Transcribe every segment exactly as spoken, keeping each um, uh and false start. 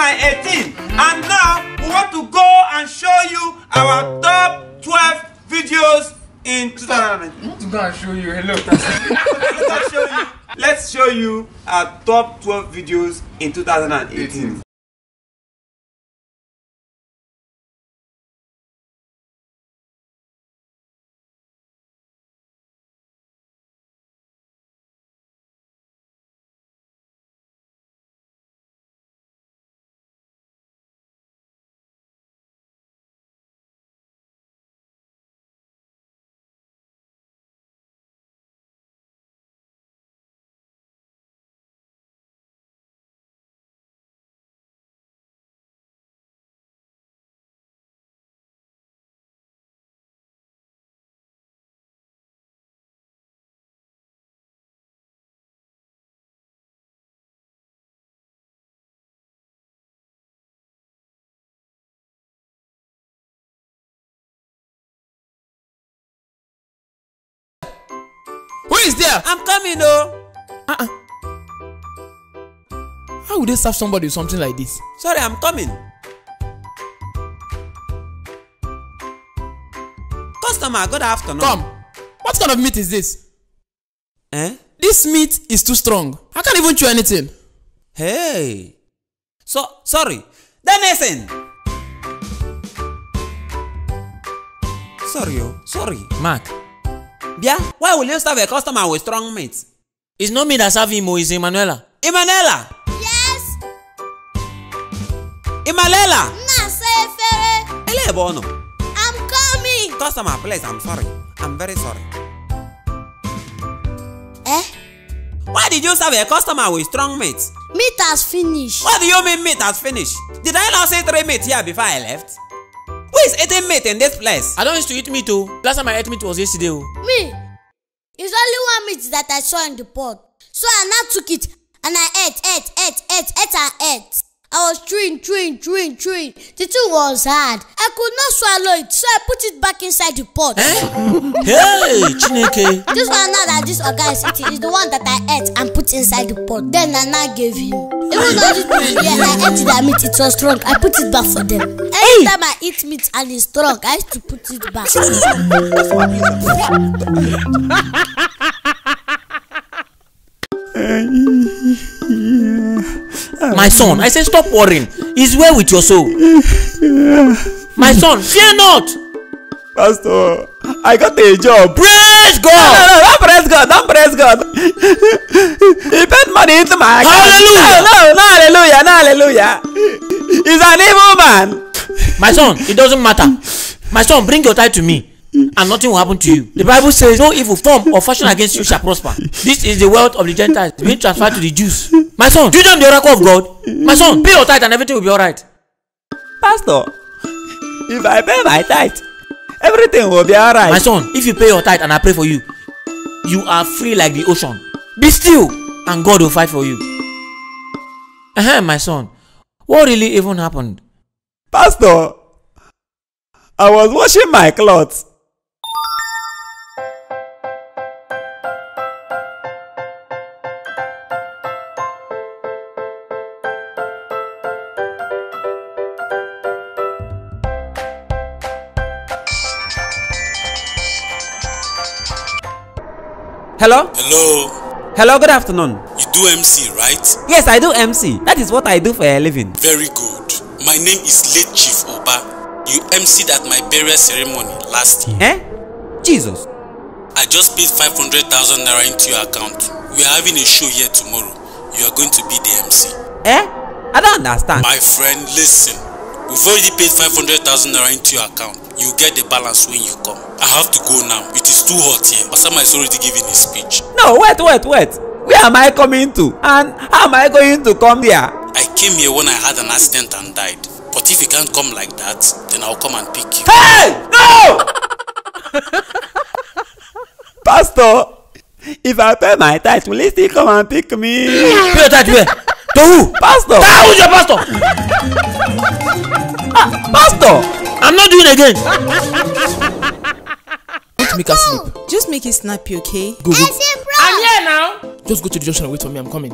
two thousand eighteen. And now we want to go and show you our top twelve videos in two thousand eighteen. I want to go and show you. Hello. Let's show you. Let's show you our top twelve videos in two thousand eighteen. Is there? I'm coming though. Uh-uh. How would they serve somebody with something like this? Sorry, I'm coming. Customer, good afternoon. Come. What kind of meat is this? Eh? This meat is too strong. I can't even chew anything. Hey. So sorry. Then listen. Sorry, oh. Sorry. Mark. Yeah? Why will you serve a customer with strong meat? It's not me that serve him, it's Emanuela. Emanuela? Yes! Emanuela! I'm coming! Customer, please, I'm sorry. I'm very sorry. Eh? Why did you serve a customer with strong meat? Meat has finished. What do you mean meat has finished? Did I not say three meat here before I left? Who is eating meat in this place? I don't used to eat meat too. Last time I ate meat was yesterday. Me? It's only one meat that I saw in the pot. So I now took it and I ate, ate, ate, ate, ate and ate. I was chewing, chewing, chewing, chewing. The thing was hard. I could not swallow it, so I put it back inside the pot. Eh? Hey, Chineke. This one now that this organ is eating is the one that I ate and put inside the pot. Then I now gave him. Even though this meat, yeah, I ate that meat, it was strong. I put it back for them. Every hey. time I eat meat and it's strong, I used to put it back. My son, I said stop worrying. It's well with your soul. My son, fear not. Pastor, I got a job. Praise God! No, no, no, don't praise God, don't praise God. He paid money into my account. Hallelujah! No, no, no, hallelujah, no, hallelujah. He's an evil man. My son, it doesn't matter. My son, bring your tithe to me, and nothing will happen to you. The Bible says, no evil form or fashion against you shall prosper. This is the wealth of the Gentiles being transferred to the Jews. My son, do them the oracle of God. My son, pay your tithe and everything will be alright. Pastor, if I pay my tithe, everything will be alright. My son, if you pay your tithe and I pray for you, you are free like the ocean. Be still and God will fight for you. Uh-huh, my son, what really even happened? Pastor, I was washing my clothes. Hello? Hello? Hello, good afternoon. You do M C, right? Yes, I do M C. That is what I do for a living. Very good. My name is late Chief Oba. You M C'd at my burial ceremony last year. Eh? Jesus. I just paid five hundred thousand naira into your account. We are having a show here tomorrow. You are going to be the M C. Eh? I don't understand. My friend, listen. We've already paid five hundred thousand naira into your account. You get the balance when you come. I have to go now. It is too hot here. Osama is already giving his speech. No, wait, wait, wait. Where am I coming to? And how am I going to come here? I came here when I had an accident and died. But if you can't come like that, then I'll come and pick you. Hey! No! Pastor, if I pay my tithe, will he still come and pick me? Pay your tithe where? To who? Pastor! Ah, who's your pastor? Ah, pastor! I'm not doing it again. Don't make her sleep. Just make it snappy, okay? Go, go. I'm here now. Just go to the junction and wait for me. I'm coming.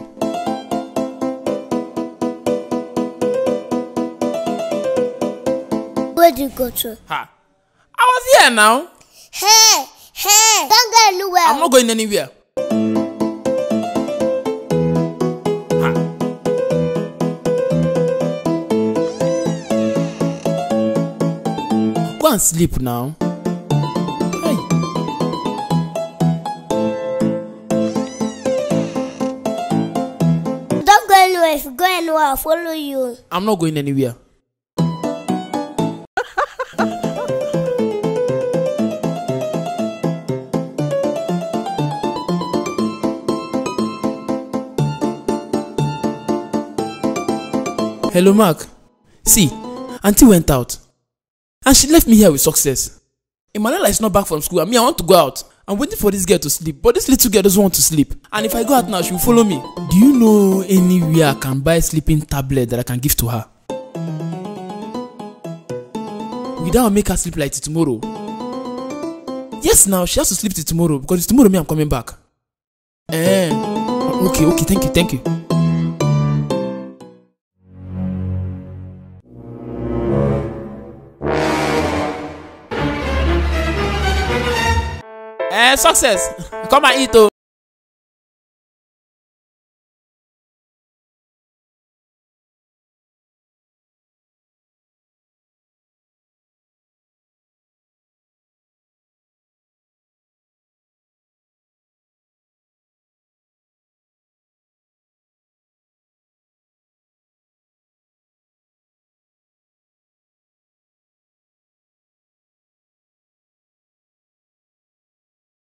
did you go to? Ha! I was here now. Hey, hey, don't go anywhere. I'm not going anywhere. Ha! Go and sleep now. If you go anywhere, I'll follow you. I'm not going anywhere. Hello, Mark. See, Auntie went out. And she left me here with success. Emanuela is not back from school. I mean, I want to go out. I'm waiting for this girl to sleep, but this little girl doesn't want to sleep. And if I go out now, she'll follow me. Do you know anywhere I can buy a sleeping tablet that I can give to her? Without make her sleep like till tomorrow. Yes, now she has to sleep till tomorrow because it's tomorrow me I'm coming back. Eh? Okay, okay, thank you, thank you. Eh, success! Come and eat, oh!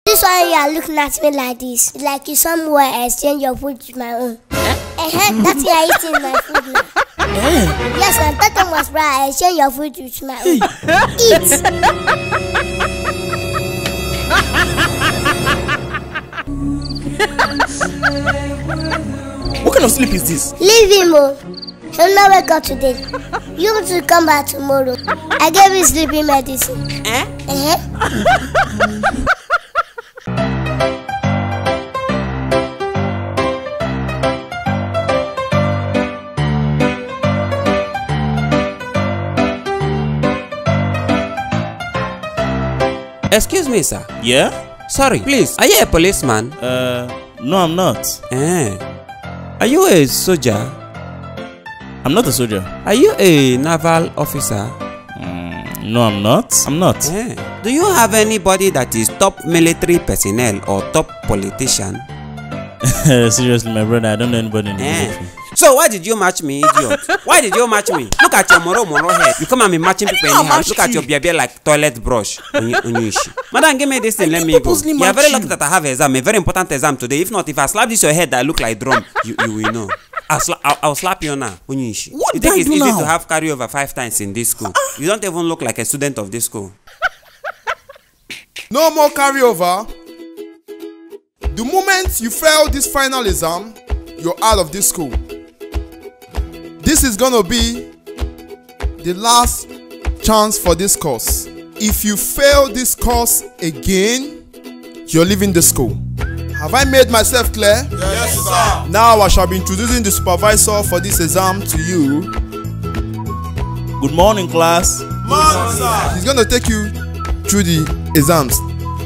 This why you are looking at me like this, like you somewhere exchange your food with my own. Eh? That's why you are eating my food now. Eh? Yes, and that time was right, I exchange your food with my own. Eat! What kind of sleep is this? Leave him, oh. He'll not wake up today. You want to come back tomorrow. I gave him sleeping medicine. Eh? Eh? Excuse me, sir. Yeah? Sorry, please. Are you a policeman? Uh, no, I'm not. Eh. Are you a soldier? I'm not a soldier. Are you a naval officer? Mm, no, I'm not. I'm not. Eh. Do you have anybody that is top military personnel or top politician? Seriously, my brother, I don't know anybody in the eh. military. So why did you match me, idiot? Why did you match me? Look at your moro moro head. You come and be matching people in your house. Look at your baby like toilet brush. Madam, give me this thing. I let me go. You are very lucky that I have an exam, a very important exam today. If not, if I slap this your head that I look like drum, you, you will know. I'll, sla I'll, I'll slap you now. What you think it's easy now? To have carryover five times in this school? You don't even look like a student of this school. No more carryover. The moment you fail this final exam, you're out of this school. This is gonna be the last chance for this course. If you fail this course again, you're leaving the school. Have I made myself clear? Yes, yes sir. Now I shall be introducing the supervisor for this exam to you. Good morning, class. Good morning, sir. He's gonna take you through the exams.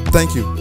Thank you.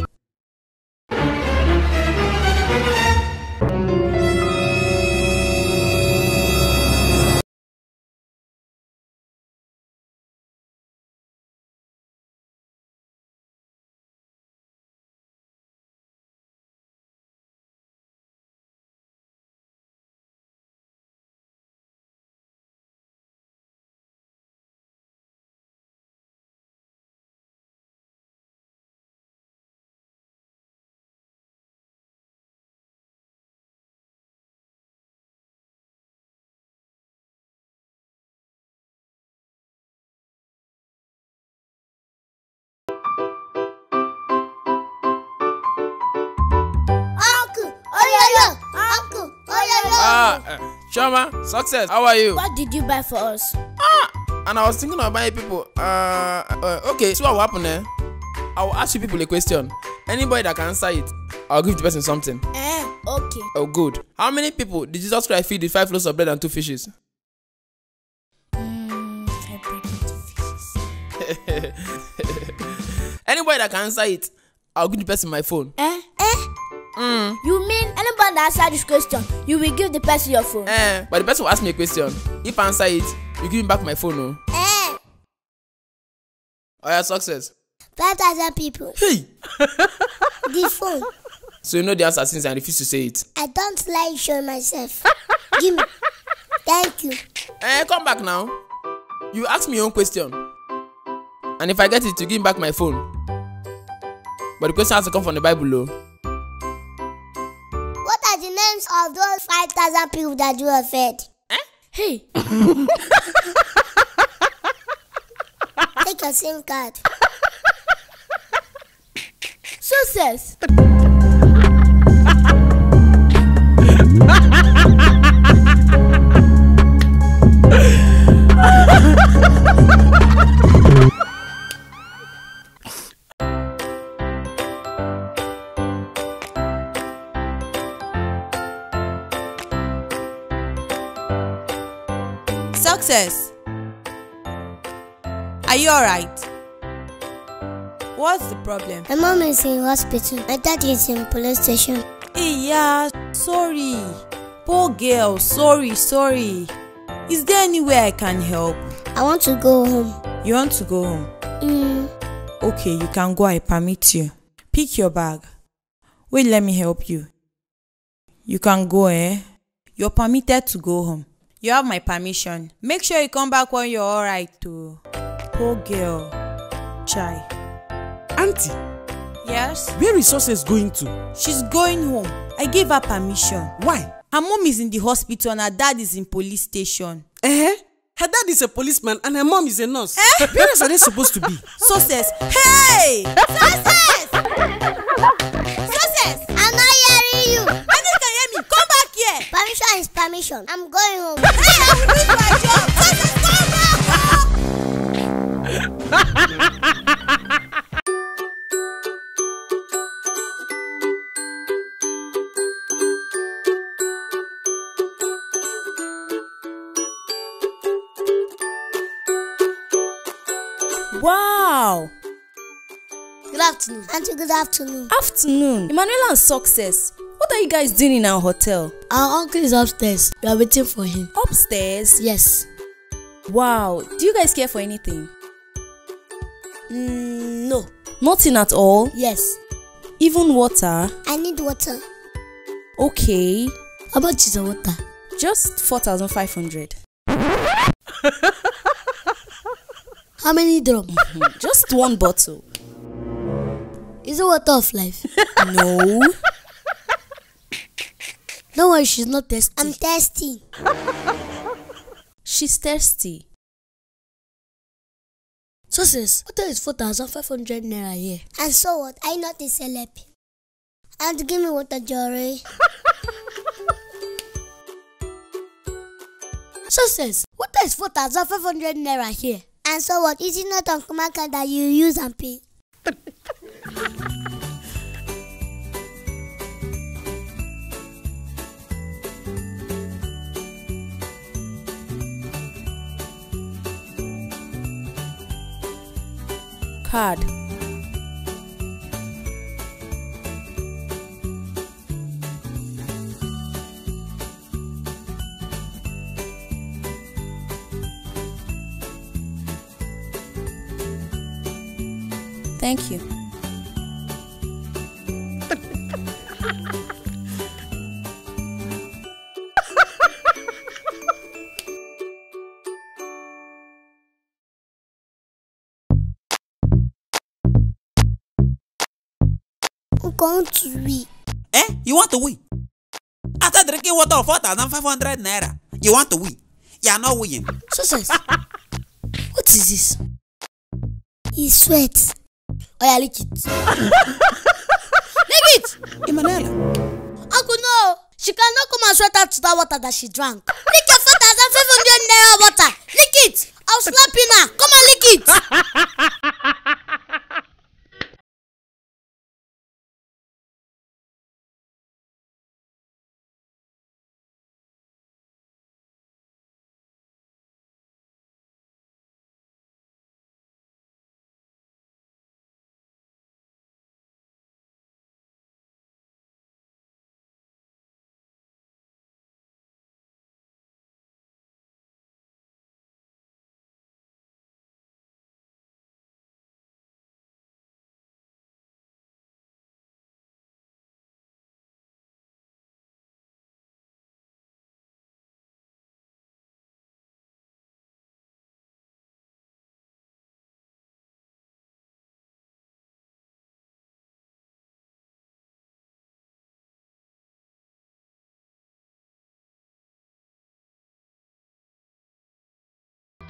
Chama, success. How are you? What did you buy for us? Ah, and I was thinking of buying people. Uh, uh okay. So what will happen? Eh? I will ask you people a question. Anybody that can answer it, I'll give the person something. Eh? Okay. Oh, good. How many people did Jesus Christ feed with five loaves of bread and two fishes? Mm, five bread and two fishes. Anybody that can answer it, I'll give the person my phone. Eh? Eh? Mm. You mean anybody that answer this question, you will give the person your phone? Eh, but the person will ask me a question. If I answer it, you give me back my phone, no? Eh? Oh yeah, success. five thousand people. Hey! The phone. So you know the answer since I refuse to say it. I don't like showing myself. Give me. Thank you. Eh, come back now. You ask me your own question. And if I get it, you give me back my phone. But the question has to come from the Bible, though. What are the names of those five thousand people that you have fed? Eh? Hey. Take your SIM card. Success. Success. Are you alright? What's the problem? My mom is in hospital. My dad is in police station. Hey, yeah, sorry. Poor girl, sorry, sorry. Is there anywhere I can help? I want to go home. You want to go home? Mm. Okay, you can go. I permit you. Pick your bag. Wait, let me help you. You can go, eh? You're permitted to go home. You have my permission. Make sure you come back when you're alright too. Poor girl. Chai. Auntie. Yes? Where is Success going to? She's going home. I gave her permission. Why? Her mom is in the hospital and her dad is in police station. Eh? Her dad is a policeman and her mom is a nurse. Eh? Where are they supposed to be? Success. Hey! Success! Success! I'm not hearing you. I think I hear me. Come back here. Permission is permission. I'm going home. Hey, I'm doing my job. Success, come back! Wow! Good afternoon. Auntie, good afternoon. Afternoon. Emmanuel and Success, what are you guys doing in our hotel? Our uncle is upstairs. We are waiting for him. Upstairs? Yes. Wow. Do you guys care for anything? Mm, no. Nothing at all? Yes. Even water? I need water. Okay. How much is the water? Just four thousand five hundred. How many drops? Mm-hmm. Just one bottle. Is it water of life? No. Don't worry, she's not thirsty. I'm thirsty. She's thirsty. So sis, water is four thousand five hundred naira here. And so what? I not a celeb. And give me water, Jory. So sis, water is four thousand five hundred naira here. And so what? Is it not Uncle Mark that you use and pay? Card. Thank you. I'm going to wee. Eh? You want to wee? After drinking water of four thousand five hundred naira, you want to wee? You are not weeing. Success. What is this? He sweats. Oh yeah, lick it. Lick it! Emmanuel. Uncle, no. She cannot come and sweat out to that water that she drank. Lick your four thousand five hundred naira water. Lick it. I'll slap you now. Come and lick it.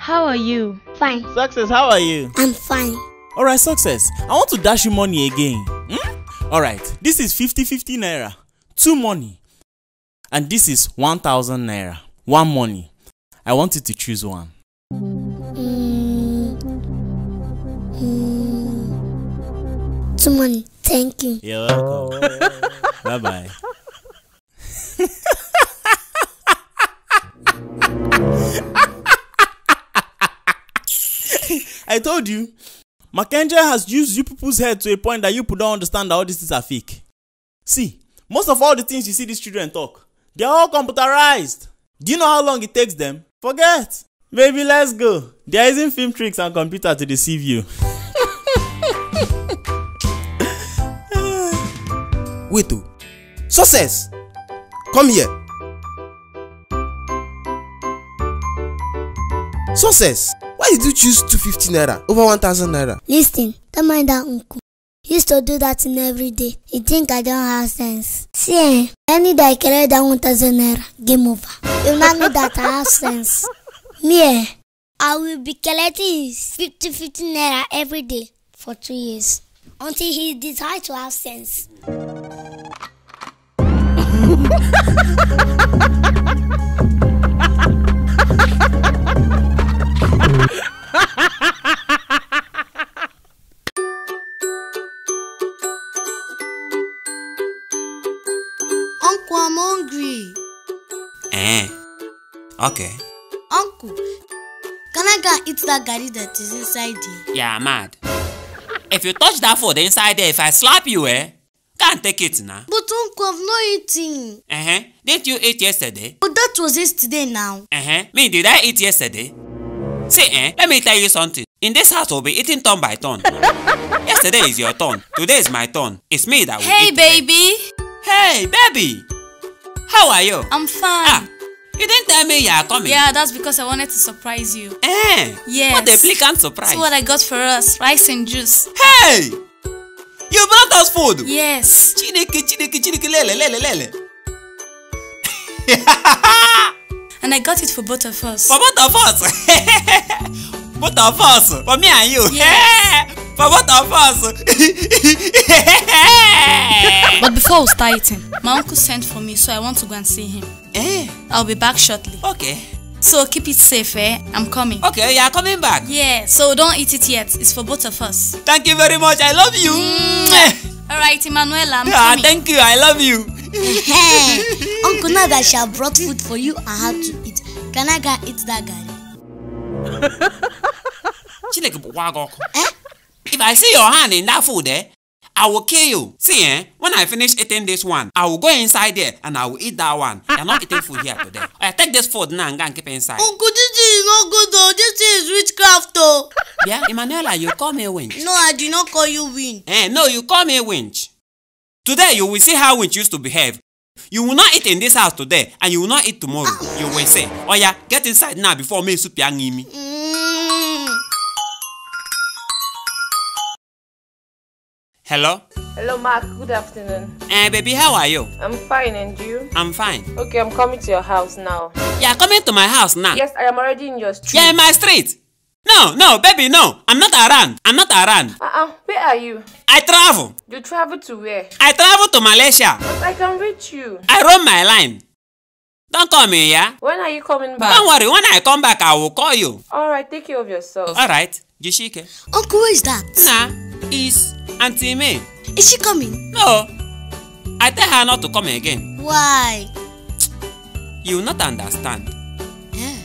How are you? Fine. Success, how are you? I'm fine. Alright, Success, I want to dash you money again. Hmm? Alright, this is fifty fifty naira, two money. And this is one thousand naira, one money. I want you to choose one. Mm. Mm. Two money, thank you. You're welcome. Bye-bye. I told you, Mark Angel has used you people's head to a point that you people don't understand that all these things are fake. See, most of all the things you see these children talk, they're all computerized. Do you know how long it takes them? Forget. Baby, let's go. There isn't film tricks and computer to deceive you. Wait, oh. Success! Come here. Success! Why did you choose two fifty naira over one thousand naira? Listen, don't mind that uncle. He used to do that in every day. He think I don't have sense. See, any day I carry that one thousand naira, game over. You not know that I have sense. Me, I will be collecting fifty fifty naira every day for two years until he decides to have sense. Uncle, I'm hungry. Eh? Okay. Uncle, can I go eat that garri that is inside here? Yeah, mad. If you touch that food inside there, if I slap you, eh? Can't take it now. But Uncle, I've not eaten. Uh huh. Didn't you eat yesterday? But that was yesterday now. Uh huh. Me, did I eat yesterday? See, eh? Let me tell you something. In this house, we'll be eating turn by turn. Yesterday is your turn. Today is my turn. It's me that will hey, eat. Hey, baby. Today. Hey, baby! How are you? I'm fine. Ah, you didn't tell me you are coming. Yeah, that's because I wanted to surprise you. Eh? Yes. What a pleasant surprise. See what I got for us. Rice and juice. Hey! You brought us food? Yes. Chineke, chineke, chineke, lele, lele, lele. And I got it for both of us. For both of us? Both of us? For me and you? Yeah. For both of us. But before we start eating, my uncle sent for me, so I want to go and see him. Eh? I'll be back shortly. Okay. So keep it safe, eh? I'm coming. Okay, you are coming back. Yeah. So don't eat it yet. It's for both of us. Thank you very much. I love you. Mm. All right, Emanuela. I'm ah, coming. Thank you. I love you. Uncle, now that she has brought food for you, I have to eat. Can I go eat that garri? Eh? If I see your hand in that food, eh, I will kill you. See, eh, when I finish eating this one, I will go inside there and I will eat that one. You're not eating food here today. I take this food now and go and keep it inside. Uncle, this is not good though. This is witchcraft though. Yeah, Emanuela, you call me winch. No, I do not call you winch. Eh, no, you call me winch. Today, you will see how winch used to behave. You will not eat in this house today and you will not eat tomorrow. You will say, oh yeah, get inside now before me soup yang me. Hello? Hello, Mark. Good afternoon. Eh, uh, baby, how are you? I'm fine, and you? I'm fine. Okay, I'm coming to your house now. You're coming to my house now? Yes, I am already in your street. You're in my street? No, no, baby, no. I'm not around. I'm not around. Uh-uh. Where are you? I travel. You travel to where? I travel to Malaysia. But I can reach you. I run my line. Don't call me, yeah? When are you coming back? Don't worry. When I come back, I will call you. All right, take care of yourself. All right. Gishike. Uncle, who is that? Nah, it's... Auntie May. Is she coming? No. I tell her not to come again. Why? You will not understand. Yeah.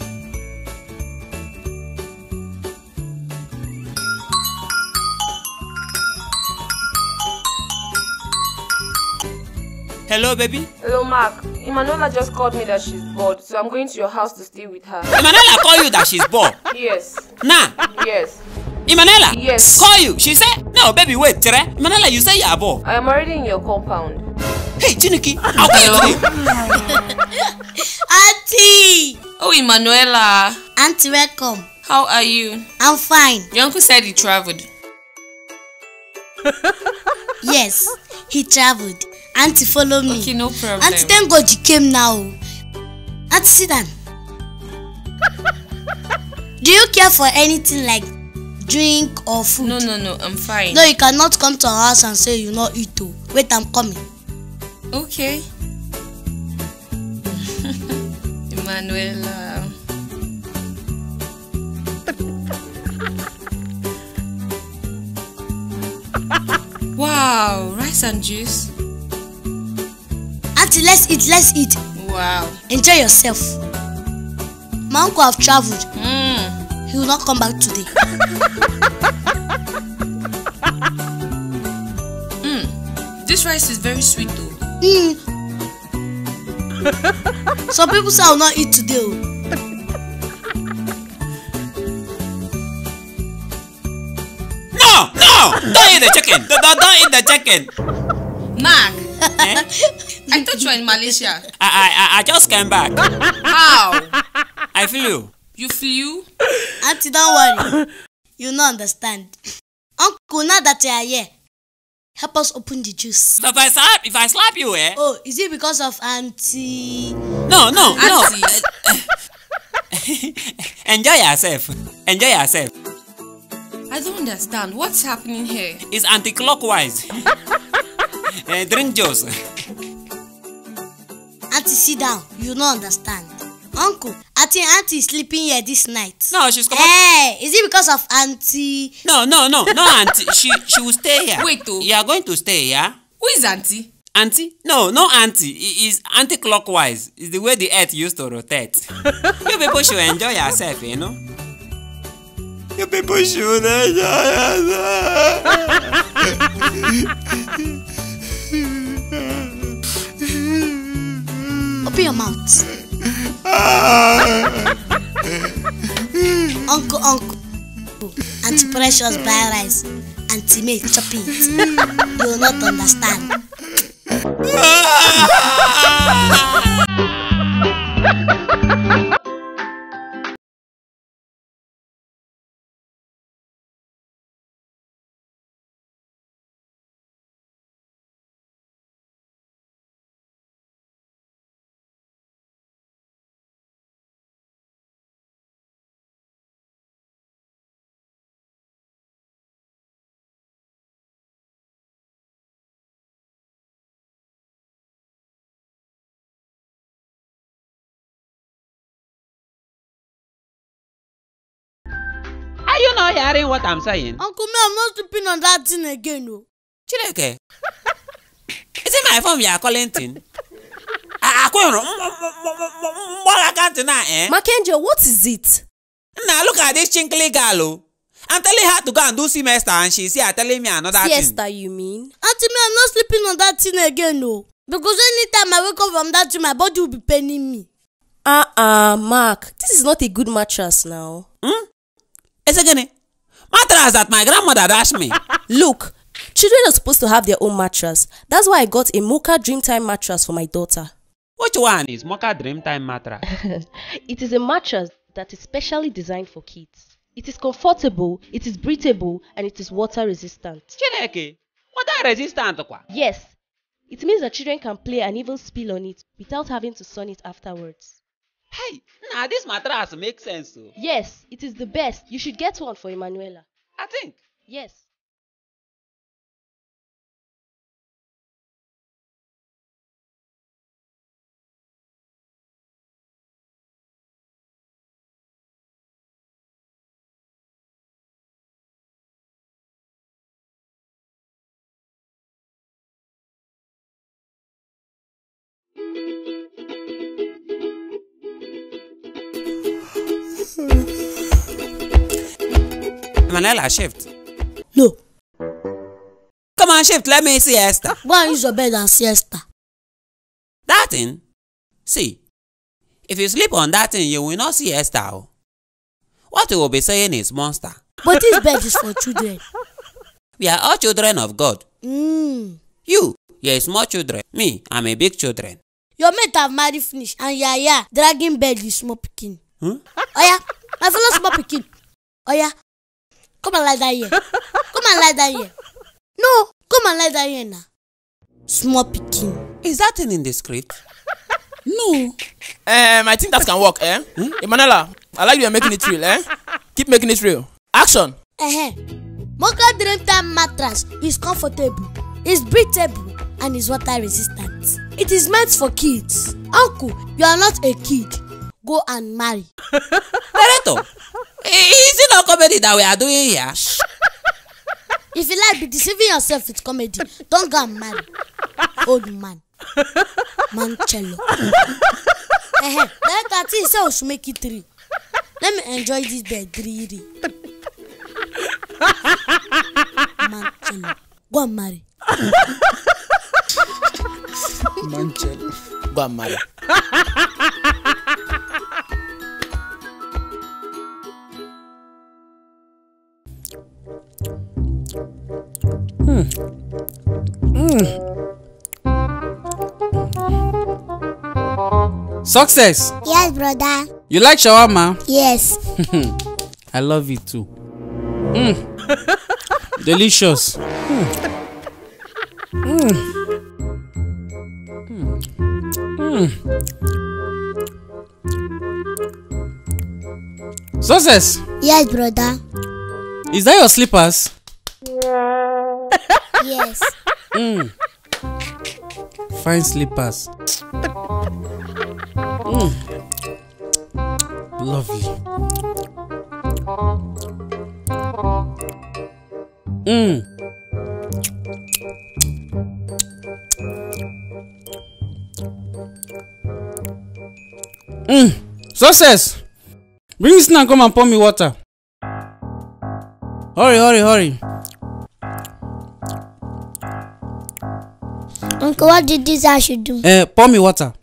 Hello, baby. Hello, Mark. Emanuela just called me that she's bored, so I'm going to your house to stay with her. Emanuela called you that she's bored? Yes. Nah? Yes. Emanuela? Yes. Call you. She said, no, baby, wait, Tere. Emanuela, you say you are bored. I am already in your compound. Hey, Chiniki, how can you do Auntie! Oh, Emanuela. Auntie, welcome. How are you? I'm fine. Your uncle said he traveled. Yes, he traveled. Auntie, follow me. Okay, no problem. Auntie, thank God you came now. Auntie, sit down. Do you care for anything like drink or food? No, no, no, I'm fine. No, you cannot come to our house and say you not eat too. Wait, I'm coming. Okay. Emanuela. Wow, rice and juice. Auntie, let's eat, let's eat. Wow. Enjoy yourself. My uncle have traveled. Mm. He will not come back today. mm. This rice is very sweet though. Mm. Some people say I will not eat today. Don't eat the chicken. Don't, don't, don't eat the chicken. Mark, eh? I thought you were in Malaysia. I, I, I, I just came back. How? I flew. You flew? Auntie, don't worry. You don't understand. Uncle, now that you are here, help us open the juice. So if I slap, if I slap you, eh? Oh, is it because of Auntie? No, no, Auntie. no. Enjoy yourself. Enjoy yourself. I don't understand. What's happening here? It's anti-clockwise. uh, drink juice. Auntie, sit down. You don't understand. Uncle, I think Auntie is sleeping here this night. No, she's coming. Hey, is it because of Auntie? No, no, no. No, Auntie. she, she will stay here. Wait, though. You are going to stay here. Who is Auntie? Auntie? No, no, Auntie. It is anti-clockwise. It's the way the earth used to rotate. You people should enjoy yourself, you know? You people should enjoy yourself. Open your mouth. Uncle, uncle. Auntie Precious buy rice. Auntie May chop it. You will not understand. You not hearing what I'm saying? Uncle, me, I'm not sleeping on that thing again, though. Chileke. Is it my phone you are calling thing? I can't. Mark Angel, what is it? Now look at this chinkly girl. I'm telling her to go and do semester and she's here telling me another thing. Siesta, you mean? Auntie, me, I'm not sleeping on that thing again, though. Because anytime I wake up from that thing, my body will be paining me. Uh-uh, Mark. This is not a good mattress now. Hmm? Mattress that my grandmother dashed me. Look, children are supposed to have their own mattress. That's why I got a Mocha Dreamtime mattress for my daughter. Which one is Mocha Dreamtime mattress? It is a mattress that is specially designed for kids. It is comfortable, it is breathable, and it is water resistant. Chineke, water resistant? Yes, it means that children can play and even spill on it without having to sun it afterwards. Hey, nah, this mattress makes sense. Oh. Yes, it is the best. You should get one for Emanuela. I think. Yes. Emanuela, shift. No. Come on, shift. Let me siesta. Why use your bed and siesta? That thing? See, if you sleep on that thing, you will not siesta. What you will be saying is monster. But this bed is for children. We are all children of God. Mm. You, you are small children. Me, I am a big children. Your mate have married finish and yeah, yeah, dragging bed is small picking. Huh? Oh yeah, my fellow small picking. Oh yeah. Come and lie down here. Come and lie down here. No, come and lie down here now. Small picking. Is that thing in the script? No. Um, I think that can work, eh? Hmm? Emanuela, I like you are making it real, eh? Keep making it real. Action. Uh-huh. Mocha Dreamtime mattress is comfortable, is breathable, and is water resistant. It is meant for kids. Uncle, you are not a kid. Go and marry. Director, is it not comedy that we are doing here? If you like be deceiving yourself with comedy, don't go and marry. Old man. Mancello. Uh-huh. Director, I think so, we should make it three. Let me enjoy this bed, really. Mancello. Go and marry. Mancello. Go and marry. Hmm. Hmm. Success. Yes, brother. You like shawarma? Yes. I love it too. Mm. Delicious. Mm. Mm. Mm. Mm. Success. Yes, brother. Is that your slippers? Yes. Mm. Fine slippers. Mm. Lovely. Mm. Mm. Success! Bring this now, come and pour me water. Hurry, hurry, hurry. Uncle, what did this I should do? Uh, pour me water.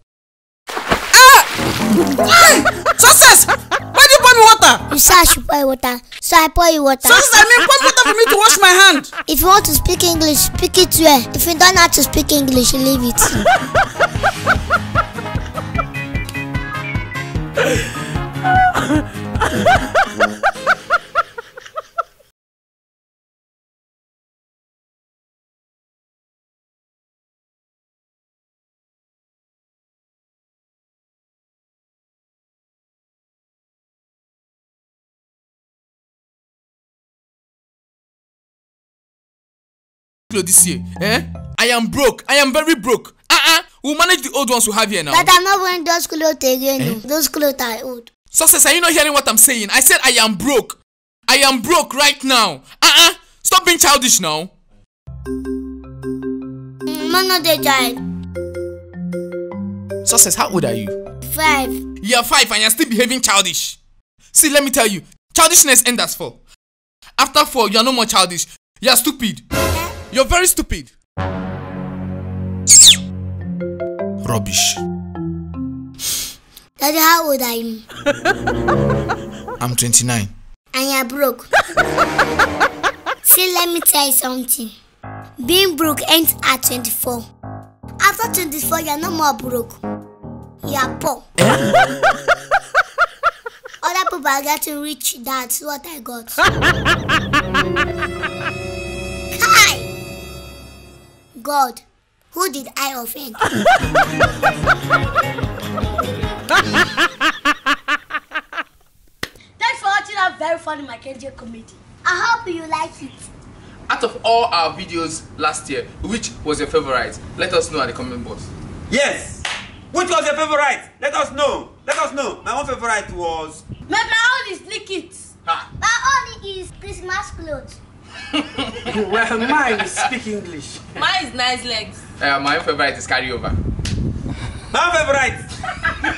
Ah! Success! Why do you pour me water? You said I should pour you water, so I pour you water. Success, I mean, pour water for me to wash my hand. If you want to speak English, speak it well. If you don't know how to speak English, leave it. This year, eh? I am broke. I am very broke. Uh-uh. We'll manage the old ones we have here now. But I'm not wearing those clothes again. Eh? Those clothes are old. Success, are you not hearing what I'm saying? I said I am broke. I am broke right now. Uh-uh. Stop being childish now. No, no, they child. Success, how old are you? Five. You're five and you're still behaving childish. See, let me tell you. Childishness ends at four. After four, you're no more childish. You're stupid. You're very stupid. Rubbish. Daddy, how old are you? I'm twenty-nine. And you're broke. See, let me tell you something. Being broke ends at twenty-four. After twenty-four, you're no more broke. You're poor. Other people are getting rich. That's what I got. God, who did I offend? Thanks for watching our very funny Mark Angel Comedy. I hope you like it. Out of all our videos last year, which was your favorite? Let us know at the comment box. Yes! Which was your favorite? Let us know. Let us know. My own favorite was... My own is Lickets. Ah. My own is Christmas clothes. Well, mine is speak English. Mine is nice legs. Uh, my favorite is carryover. My favorite.